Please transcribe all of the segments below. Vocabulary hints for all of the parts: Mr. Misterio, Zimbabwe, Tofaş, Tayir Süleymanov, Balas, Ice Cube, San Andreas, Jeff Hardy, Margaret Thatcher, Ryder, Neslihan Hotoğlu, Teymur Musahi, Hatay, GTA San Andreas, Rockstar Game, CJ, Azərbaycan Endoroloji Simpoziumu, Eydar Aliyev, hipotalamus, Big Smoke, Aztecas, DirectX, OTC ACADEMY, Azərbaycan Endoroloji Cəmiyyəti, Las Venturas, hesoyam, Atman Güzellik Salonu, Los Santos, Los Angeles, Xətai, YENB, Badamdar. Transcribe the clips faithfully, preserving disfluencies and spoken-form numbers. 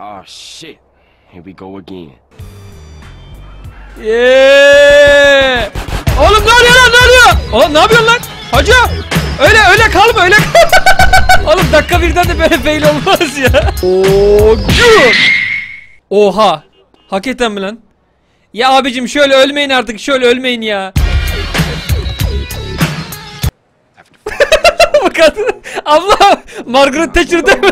Oh shit. Here we go again. Yeah. Oğlum ne oluyor lan? Ne oluyor? Oğlum ne yapıyorsun lan? Hacı. Öyle öyle kalma öyle. Oğlum dakika birden de böyle fail olmaz ya. Oo, gül. Oha. Hakikaten mi lan? Ya abicim şöyle ölmeyin artık. Şöyle ölmeyin ya. Bu kadın. Allah. Margaret Thatcher değil mi?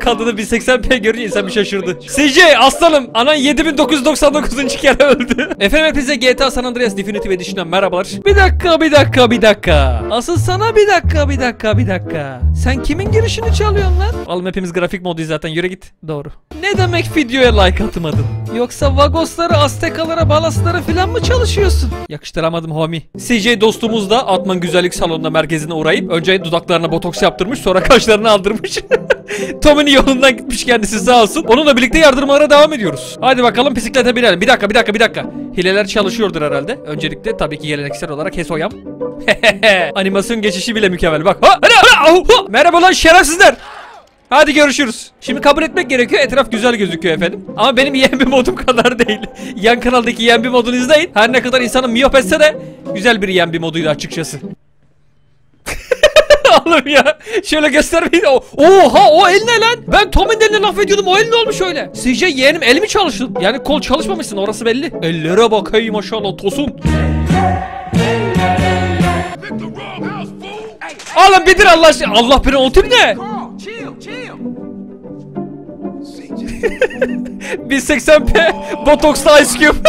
Kadını bin seksen p görünce insan bir şaşırdı. C J aslanım. Anan yedi bin dokuz yüz doksan dokuzuncu kere öldü. Efendim hepinize G T A San Andreas Definitive Edition'dan merhabalar. Bir dakika bir dakika bir dakika. Asıl sana bir dakika bir dakika bir dakika. Sen kimin girişini çalıyorsun lan? Oğlum hepimiz grafik moduyuz zaten, yürü git. Doğru. Ne demek videoya like atmadın? Yoksa Vagoslara, Aztekalara, Balaslara filan mı çalışıyorsun? Yakıştıramadım homie. C J dostumuz da Atman Güzellik Salonu'na merkezine uğrayıp önce dudaklarına botoks yaptırmış, sonra kaşlarını aldırmış. Tommy'nin yolundan gitmiş kendisi sağ olsun. Onunla birlikte yardımlara devam ediyoruz. Hadi bakalım bisiklete binelim. Bir dakika bir dakika bir dakika. Hileler çalışıyordur herhalde. Öncelikle tabii ki geleneksel olarak hesoyam. Animasyon geçişi bile mükemmel bak. Ha, ha, ha, ha. Merhaba lan şerefsizler. Hadi görüşürüz. Şimdi kabul etmek gerekiyor, etraf güzel gözüküyor efendim. Ama benim Y E N B modum kadar değil. Yan kanaldaki Y E N B modunu izleyin. Her ne kadar insanı miyop etse de güzel bir Y E N B moduydu açıkçası. Oğlum ya. Şöyle göstermeyin. Oha o el ne lan? Ben Tommy'nin eline laf ediyordum. O el ne olmuş öyle? C J yeğenim el mi çalıştı? Yani kol çalışmamışsın orası belli. Ellere bakayım maşallah tosun. Oğlum bitir Allah aşkına. Allah beni ultim ne? bin seksen p botoksla Ice Cube.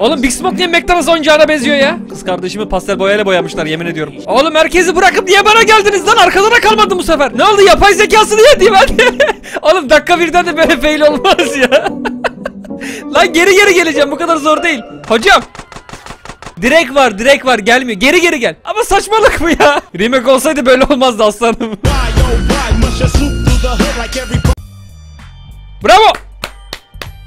Oğlum Big Smoke niye McDonald's oyuncağına benziyor ya? Kız kardeşimi pastel boyayla boyamışlar yemin ediyorum. Oğlum merkezi bırakıp niye bana geldiniz lan? Arkalara kalmadım bu sefer. Ne oldu yapay zekası diye diyeyim hadi. Oğlum dakika birden de böyle fail olmaz ya. Lan geri geri geleceğim, bu kadar zor değil. Hocam. Direk var direk var gelmiyor, geri geri gel. Ama saçmalık mı ya? Remake olsaydı böyle olmazdı aslanım. Bravo.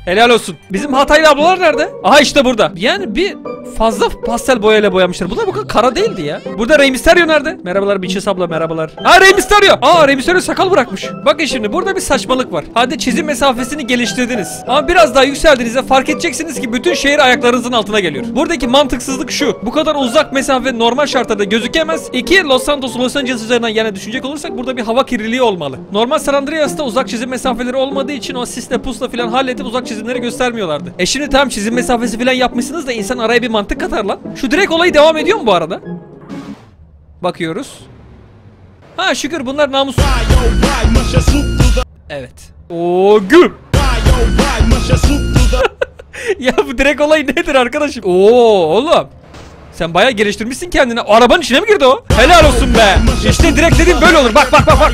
Helal olsun. Bizim Hataylı ablalar nerede? Aha işte burada. Yani bir fazla pastel boyayla boyamışlar. Bunlar bu kadar kara değildi ya. Burada Mister Misterio nerede? Merhabalar Biçis abla merhabalar. Ha Mister Misterio. Aa Mister Misterio sakal bırakmış. Bakın şimdi burada bir saçmalık var. Hadi çizim mesafesini geliştirdiniz. Ama biraz daha yükseldiğinizde fark edeceksiniz ki bütün şehir ayaklarınızın altına geliyor. Buradaki mantıksızlık şu. Bu kadar uzak mesafe normal şartlarda gözükemez. İki Los Santos, Los Angeles üzerinden yani düşünecek olursak burada bir hava kirliliği olmalı. Normal San Andreas'ta uzak çizim mesafeleri olmadığı için o sisle pusla filan halledip uzak çizim çizimleri göstermiyorlardı. E şimdi tam çizim mesafesi falan yapmışsınız da insan araya bir mantık katar lan. Şu direkt olayı devam ediyor mu bu arada? Bakıyoruz. Ha şükür bunlar namus. Evet. Oo güm. Ya bu direkt olay nedir arkadaşım? Oo oğlum. Sen bayağı geliştirmişsin kendini. O arabanın içine mi girdi o? Helal olsun be. İşte direkt dediğim böyle olur. Bak bak bak bak.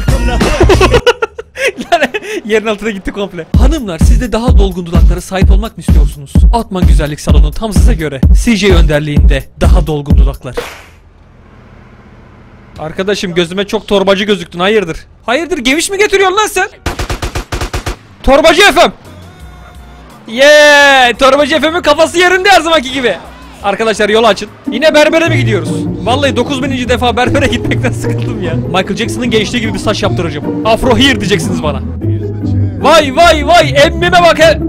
Yerin altına gitti komple. Hanımlar siz de daha dolgun dudaklara sahip olmak mı istiyorsunuz? Atman Güzellik Salonu tam size göre. C J önderliğinde daha dolgun dudaklar. Arkadaşım gözüme çok torbacı gözüktün, hayırdır? Hayırdır geviş mi getiriyorsun lan sen? Torbacı efem. Yeee yeah, torbacı efemin kafası yerinde her zamanki gibi. Arkadaşlar yolu açın. Yine berbere mi gidiyoruz? Vallahi dokuz bininci defa berbere gitmekten sıkıldım ya. Michael Jackson'ın gençliği gibi bir saç yaptıracağım. Afro here diyeceksiniz bana. Vay vay vay emmime bak he.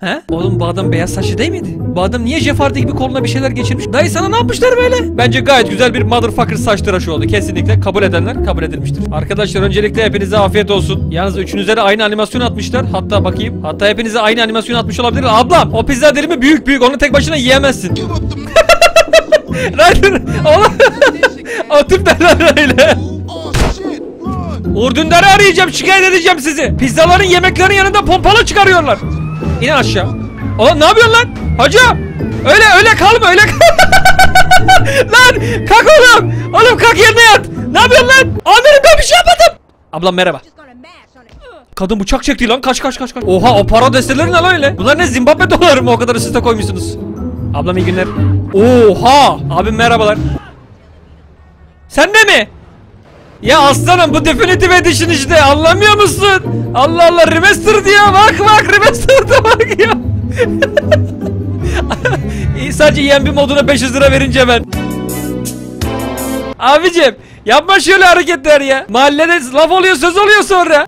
He? Oğlum bu adam beyaz saçlı değil miydi? Bu adam niye Jeff Hardy gibi koluna bir şeyler geçirmiş? Dayı sana ne yapmışlar böyle? Bence gayet güzel bir motherfucker saç tıraşı oldu. Kesinlikle kabul edenler kabul edilmiştir. Arkadaşlar öncelikle hepinize afiyet olsun. Yalnız üçünüze de aynı animasyon atmışlar. Hatta bakayım. Hatta hepinize aynı animasyon atmış olabilir. Ablam o pizza dilimi büyük büyük, onu tek başına yiyemezsin. Ryder oğlum. Atıp derler öyle. Uğur Dündar'ı arayacağım, şikayet edeceğim sizi. Pizzaların yemeklerin yanında pompalı çıkarıyorlar. İn aşağı. Oğlum ne yapıyorsun lan? Hacı. Öyle öyle kalma öyle kalma. Lan kalk oğlum. Oğlum kalk yerine yat. Ne yapıyorsun lan? Amirim ben bir şey yapmadım. Ablam merhaba. Kadın bıçak çekti lan, kaç kaç kaç kaç. Oha o para desteleri ne lan öyle? Bunlar ne Zimbabwe doları mı o kadar üst üste koymuşsunuz? Ablam iyi günler. Oha. Abim merhabalar. Sen de mi? Ya aslanım bu Definitive Edition işte, anlamıyor musun? Allah Allah remaster diyor, bak bak remaster'da bak ya. Sadece Y E N B moduna beş yüz lira verince ben. Abicim Yapma şöyle hareketler ya. Mahallede laf oluyor, söz oluyor sonra.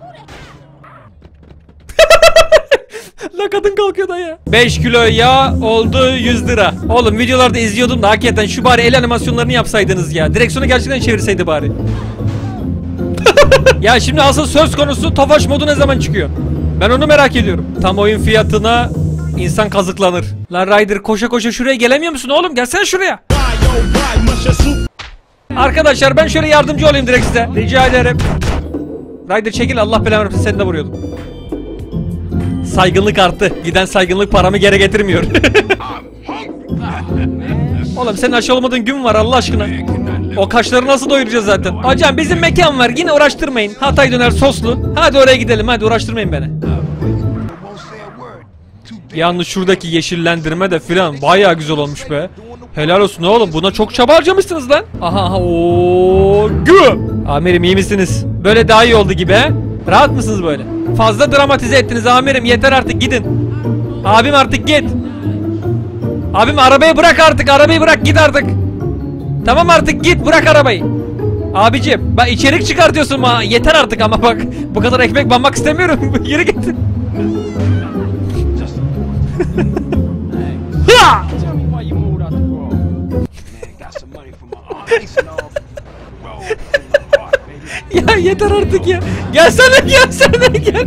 La kadın kalkıyor da ya. beş kilo yağ oldu yüz lira. Oğlum videolarda izliyordum da hakikaten şu bari el animasyonlarını yapsaydınız ya. Direksiyonu gerçekten çevirseydi bari. Ya şimdi asıl söz konusu Tofaş modu ne zaman çıkıyor? Ben onu merak ediyorum. Tam oyun fiyatına insan kazıklanır. Lan Ryder koşa koşa şuraya gelemiyor musun oğlum? Gelsene şuraya. Arkadaşlar ben şöyle yardımcı olayım direkt size. Rica ederim. Ryder çekil, Allah belanı versin, seni de vuruyordum. Saygınlık arttı. Giden saygınlık paramı geri getirmiyor. Oğlum senin aşı olmadığın gün var Allah aşkına. O kaşları nasıl doyuracağız zaten? Hocam bizim mekan var, yine uğraştırmayın. Hatay döner soslu. Hadi oraya gidelim, hadi uğraştırmayın beni. Yalnız şuradaki yeşillendirme de filan bayağı güzel olmuş be. Helal olsun oğlum, buna çok çaba harcamışsınız lan. Aha aha ooo gü. Amirim iyi misiniz? Böyle daha iyi oldu gibi he? Rahat mısınız böyle? Fazla dramatize ettiniz amirim, yeter artık, gidin. Abim artık git. Abim arabayı bırak artık, arabayı bırak git artık. Tamam artık git, bırak arabayı. Abicim bak içerik çıkartıyorsun ha, yeter artık ama bak. Bu kadar ekmek banmak istemiyorum. Yürü git. Ya yeter artık ya. Gelsene gelsene gel.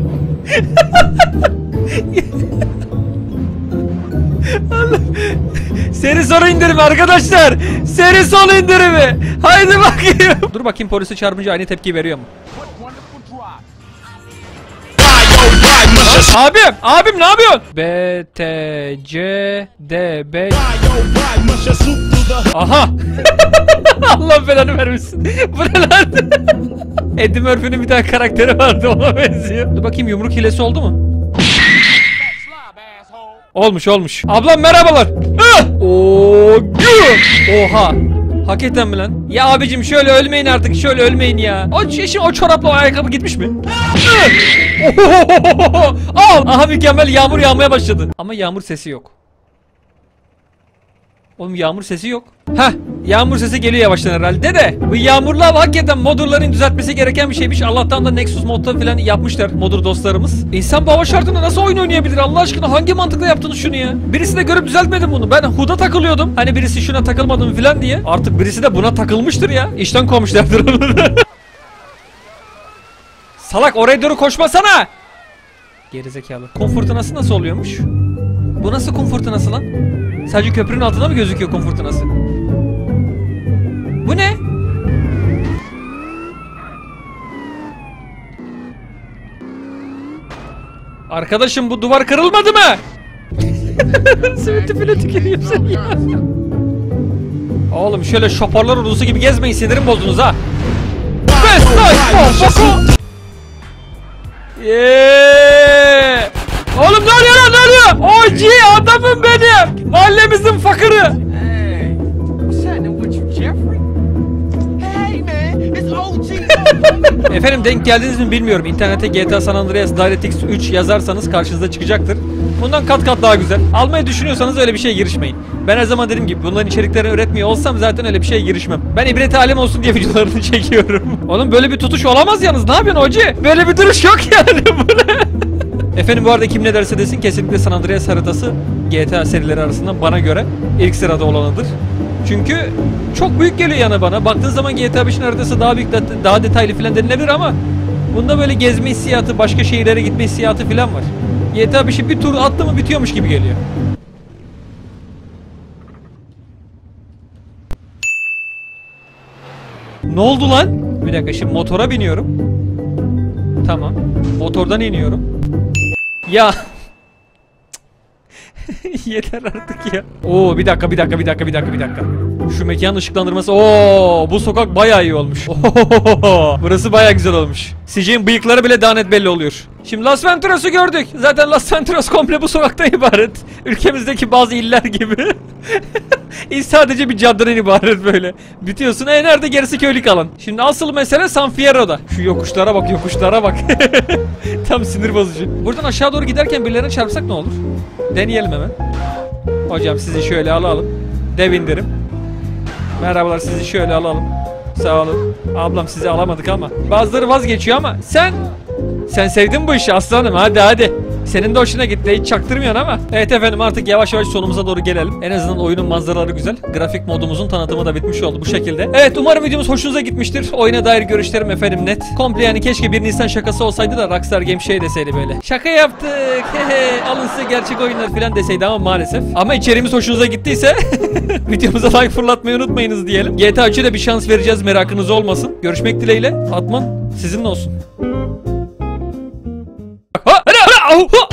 Allah. Seri soru indirimi arkadaşlar. Seri soru indirimi. Haydi bakayım. Dur bakayım polisi çarpınca aynı tepki veriyor mu? Abim, abim ne yapıyorsun? B T C D B. Aha. Allah belanı vermesin. Buralarda Eddie Murphy'nin bir tane karakteri vardı, ona benziyor. Dur bakayım yumruk hilesi oldu mu? Olmuş olmuş. Ablam merhabalar. Oo, oha. Hakikaten mi lan? Ya abicim şöyle ölmeyin artık, şöyle ölmeyin ya. O şimdi o çorapla o ayakkabı gitmiş mi? Al. Aha mükemmel, yağmur yağmaya başladı. Ama yağmur sesi yok. Oğlum yağmur sesi yok. Heh, yağmur sesi geliyor yavaştan herhalde de. Bu yağmurlu hava hakikaten modurların düzeltmesi gereken bir şeymiş. Allah'tan da Nexus modda falan yapmışlar modur dostlarımız. İnsan bu hava şartında nasıl oyun oynayabilir Allah aşkına? Hangi mantıkla yaptınız şunu ya? Birisi de görüp düzeltmedim bunu. Ben H U D'da takılıyordum. Hani birisi şuna takılmadı mı falan diye. Artık birisi de buna takılmıştır ya. İşten kovmuşlardır onu. Salak oraya doğru koşmasana. Gerizekalı. Kum fırtınası nasıl oluyormuş? Bu nasıl kum fırtınası lan? Sadece köprünün altında mı gözüküyor kum fırtınası? Bu ne? Arkadaşım bu duvar kırılmadı mı? Sümüntü bile tükeniyorsun ya. Oğlum şöyle şoparlar ordusu gibi gezmeyin, sinirim bozdunuz ha. Yeee. Oğlum ne oluyor lan, ne oluyor? O G adamım benim. Mahallemizin fakiri. Efendim denk geldiniz mi bilmiyorum. İnternete G T A San Andreas DirectX üç yazarsanız karşınıza çıkacaktır. Bundan kat kat daha güzel. Almayı düşünüyorsanız öyle bir şeye girişmeyin. Ben her zaman dediğim gibi bunların içeriklerini üretmiyor olsam zaten öyle bir şeye girişmem. Ben ibret alem olsun diye videolarını çekiyorum. Oğlum böyle bir tutuş olamaz yalnız. Ne yapıyorsun hoca? Böyle bir duruş yok yani. Bu ne? Efendim bu arada kim ne derse desin kesinlikle San Andreas haritası G T A serileri arasında bana göre ilk sırada olanıdır. Çünkü çok büyük geliyor yana bana. Baktığın zaman G T A beşin haritası daha büyük, daha detaylı filan denilebilir ama bunda böyle gezme hissiyatı, başka şehirlere gitme hissiyatı filan var. G T A beşi bir tur attı mı bitiyormuş gibi geliyor. Ne oldu lan? Bir dakika şimdi motora biniyorum. Tamam. Motordan iniyorum. Ya yeter artık ya. Oo bir dakika bir dakika bir dakika bir dakika bir dakika. Şu mekanın ışıklandırması. Oo bu sokak bayağı iyi olmuş. Oo, burası bayağı güzel olmuş. Sicin bıyıkları bile daha net belli oluyor. Şimdi Las Venturas'ı gördük. Zaten Las Venturas komple bu sokakta ibaret. Ülkemizdeki bazı iller gibi. Sadece bir caddeden ibaret böyle. Bitiyorsun. E nerede gerisi köylük alan. Şimdi asıl mesele San Fierro'da. Şu yokuşlara bak, yokuşlara bak. Tam sinir bozucu. Buradan aşağı doğru giderken birilerine çarpsak ne olur? Deneyelim hemen. Hocam sizi şöyle alalım. Dev indirim. Merhabalar sizi şöyle alalım. Sağ olun. Ablam sizi alamadık ama. Bazıları vazgeçiyor ama sen... Sen sevdin bu işi aslanım, hadi hadi. Senin de hoşuna gitti, hiç çaktırmıyorsun ama. Evet efendim, artık yavaş yavaş sonumuza doğru gelelim. En azından oyunun manzaraları güzel. Grafik modumuzun tanıtımı da bitmiş oldu bu şekilde. Evet, umarım videomuz hoşunuza gitmiştir. Oyuna dair görüşlerim efendim net. Komple yani keşke bir Nisan şakası olsaydı da Rockstar Game şey deseydi böyle. Şaka yaptık, hehe, alın size gerçek oyunlar falan deseydi ama maalesef. Ama içeriğimiz hoşunuza gittiyse videomuza like fırlatmayı unutmayınız diyelim. G T A üç'e de bir şans vereceğiz, merakınız olmasın. Görüşmek dileğiyle, Atman sizinle olsun. Ha!